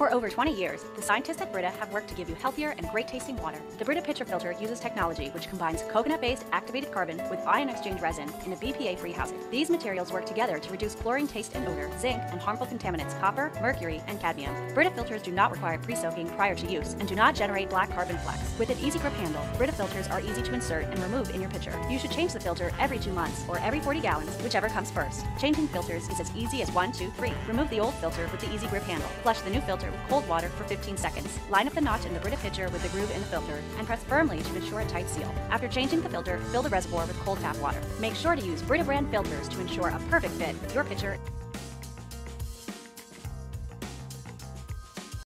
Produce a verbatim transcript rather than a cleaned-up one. For over twenty years, the scientists at Brita have worked to give you healthier and great-tasting water. The Brita Pitcher Filter uses technology which combines coconut-based activated carbon with ion exchange resin in a B P A-free housing. These materials work together to reduce chlorine taste and odor, zinc, and harmful contaminants copper, mercury, and cadmium. Brita filters do not require pre-soaking prior to use and do not generate black carbon flecks. With an easy grip handle, Brita filters are easy to insert and remove in your pitcher. You should change the filter every two months or every forty gallons, whichever comes first. Changing filters is as easy as one, two, three. Remove the old filter with the easy grip handle. Flush the new filter with cold water for fifteen seconds. Line up the notch in the Brita pitcher with the groove in the filter and press firmly to ensure a tight seal. After changing the filter, fill the reservoir with cold tap water. Make sure to use Brita brand filters to ensure a perfect fit with your pitcher.